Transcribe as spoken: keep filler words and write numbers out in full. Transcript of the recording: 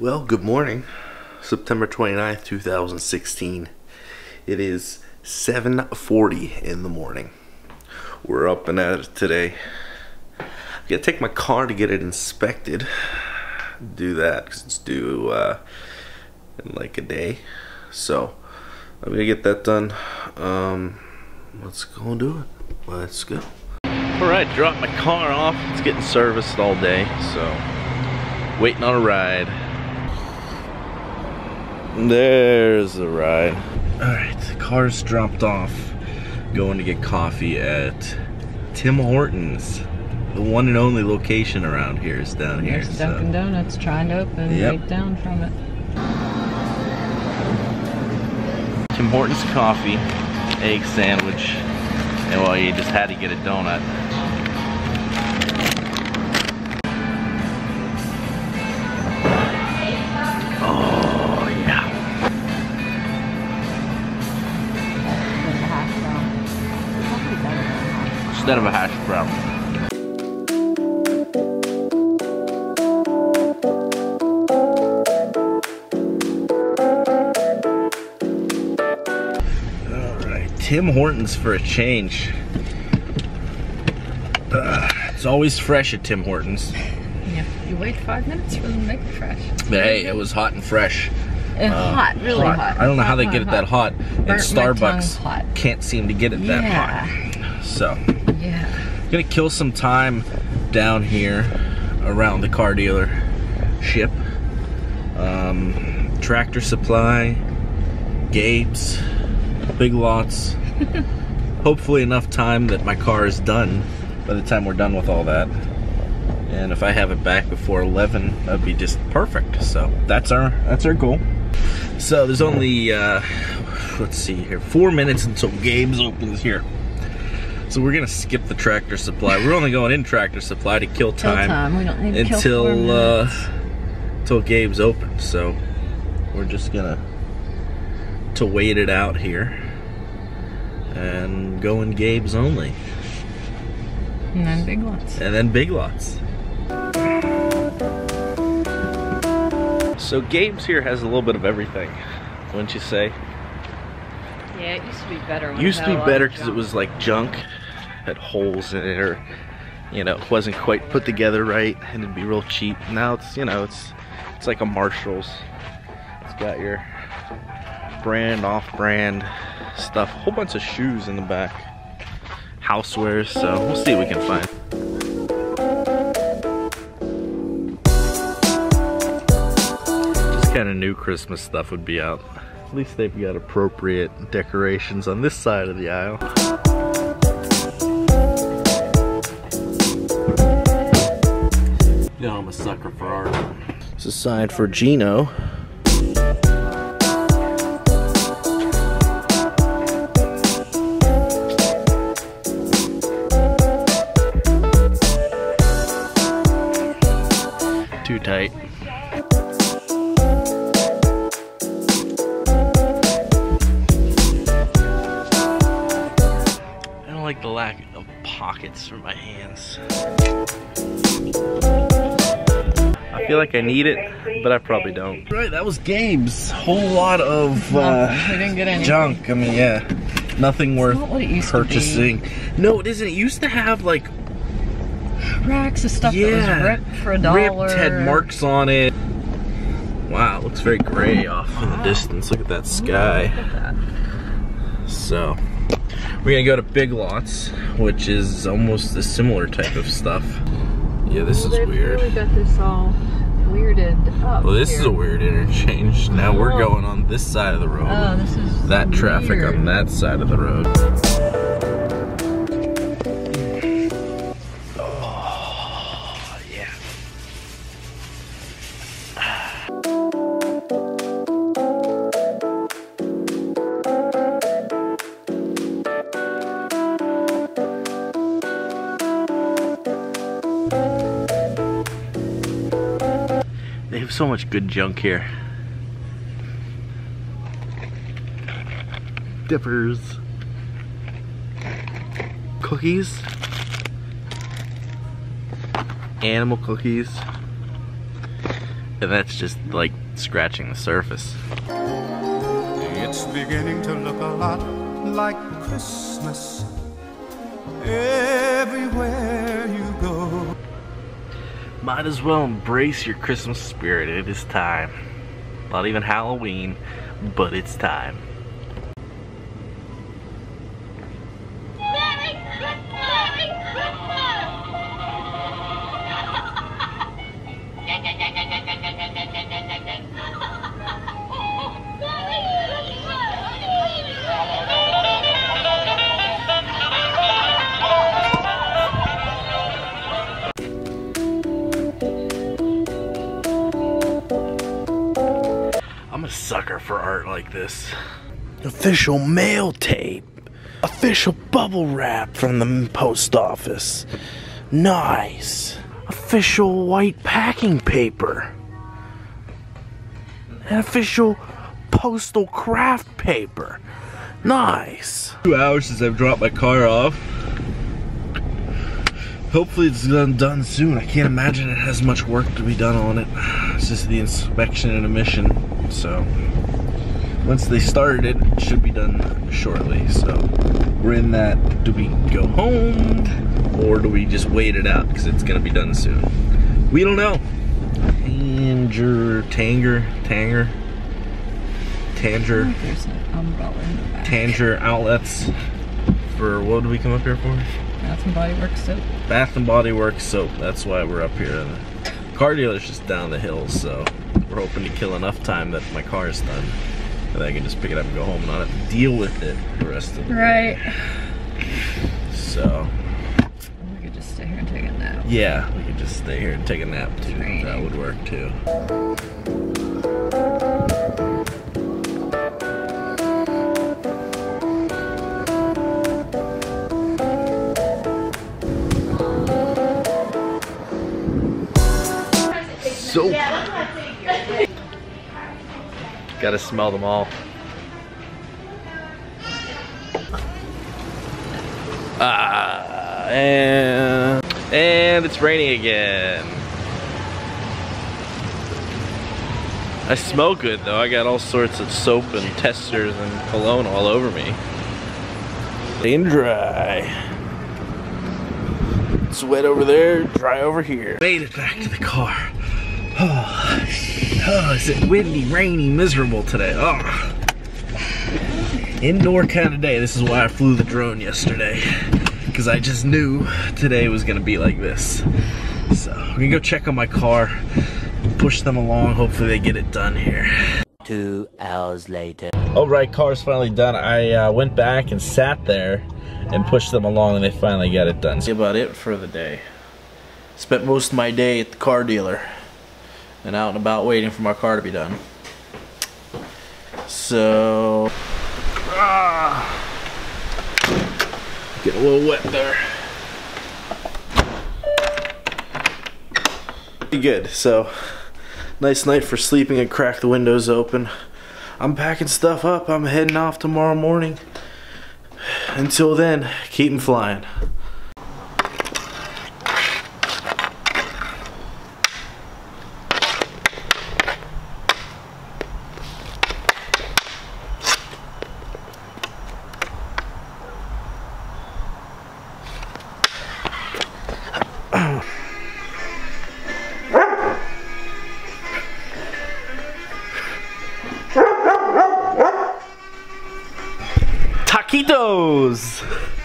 Well, good morning. September twenty-ninth, two thousand sixteen. It is seven forty in the morning. We're up and at it today. I gotta take my car to get it inspected. Do that because it's due uh, in like a day. So I'm gonna get that done. Um, let's go and do it. Let's go. Alright, dropped my car off. It's getting serviced all day, so waiting on a ride. There's the ride. Alright, the car's dropped off. Going to get coffee at Tim Hortons. The one and only location around here is down here. There's Dunkin' so. Donuts trying to open, yep. Right down from it. Tim Hortons coffee, egg sandwich, and well, you just had to get a donut. Instead of a hash brown. Alright, Tim Hortons for a change. Uh, it's always fresh at Tim Hortons. Yeah, you wait five minutes for them to make it fresh. But hey, it was hot and fresh. And uh, hot, really hot. hot. I don't know hot, how they hot, get it hot. that hot. And Starbucks hot. can't seem to get it yeah. that hot. So. Yeah. Gonna kill some time down here around the car dealership. Um, Tractor Supply, Gabe's, Big Lots. Hopefully enough time that my car is done by the time we're done with all that. And if I have it back before eleven, that'd be just perfect. So that's our that's our goal. So there's only uh, let's see here, four minutes until Gabe's opens here. So we're gonna skip the Tractor Supply. We're only going in Tractor Supply to kill time, kill time. We don't need to until kill uh, until Gabe's open. So we're just gonna to wait it out here and go in Gabe's only. And then Big Lots. And then Big Lots. So Gabe's here has a little bit of everything, wouldn't you say? Yeah, it used to be better. When used it to be better because it was like junk, had holes in it, or you know, it wasn't quite put together right, and it'd be real cheap. Now it's you know, it's it's like a Marshall's. It's got your brand, off-brand stuff, a whole bunch of shoes in the back, housewares. So we'll see what we can find. Kind of new Christmas stuff would be out. At least they've got appropriate decorations on this side of the aisle. You know, I'm a sucker for art. It's a sign for Gino. Too tight. Like the lack of pockets for my hands. I feel like I need it, but I probably don't. Right, that was Gabe's. Whole lot of uh, we didn't get anything. Junk. I mean, yeah, nothing it's worth not what it used purchasing. To be. No, it isn't. It used to have like racks of stuff yeah, that was ripped for a dollar. Ripped, had marks on it. Wow, it looks very gray oh, off wow. in the distance. Look at that sky. Ooh, look at that. So. We're gonna go to Big Lots, which is almost a similar type of stuff. Yeah, this well, is weird. Really got this all weirded up well, this here. is a weird interchange. Now oh. we're going on this side of the road. Oh, this is that weird. Traffic on that side of the road. Oh, yeah. So much good junk here. Dippers, cookies, animal cookies, And that's just like scratching the surface. It's beginning to look a lot like Christmas everywhere you go. Might as well embrace your Christmas spirit. It is time. Not even Halloween, but it's time. Merry Christmas! Merry Christmas! I'm a sucker for art like this. Official mail tape. Official bubble wrap from the post office. Nice. Official white packing paper. And official postal craft paper. Nice. Two hours since I've dropped my car off. Hopefully it's done soon. I can't imagine it has much work to be done on it. It's just the inspection and emission, so. Once they started it, it should be done shortly, so we're in that. Do we go home or do we just wait it out because it's gonna be done soon? We don't know. Tanger, Tanger, Tanger, Tanger, oh, there's an umbrella in the back. Tanger outlets for, what did we come up here for? Bath and Body Works soap. Bath and Body Works soap, that's why we're up here. The car dealer's just down the hill, so we're hoping to kill enough time that my car is done. And I can just pick it up and go home and not have to deal with it the rest of the right. day. Right. So. We could just stay here and take a nap. Yeah, we could just stay here and take a nap too. Right. That would work too. So. Gotta smell them all. Ah, and, and it's raining again. I smell good though. I got all sorts of soap and testers and cologne all over me. Staying dry. It's wet over there, dry over here. Made it back to the car. Oh, oh, is it windy, rainy, miserable today? Oh, indoor kind of day. This is why I flew the drone yesterday, because I just knew today was gonna be like this. So I'm gonna go check on my car, push them along. Hopefully they get it done here. Two hours later. All right, car's finally done. I uh, went back and sat there and pushed them along, and they finally got it done. That's about it for the day. Spent most of my day at the car dealer and out and about waiting for my car to be done. So, ah, get a little wet there. Pretty good, so nice night for sleeping and crack the windows open. I'm packing stuff up, I'm heading off tomorrow morning. Until then, keep 'em flying. Taquitos!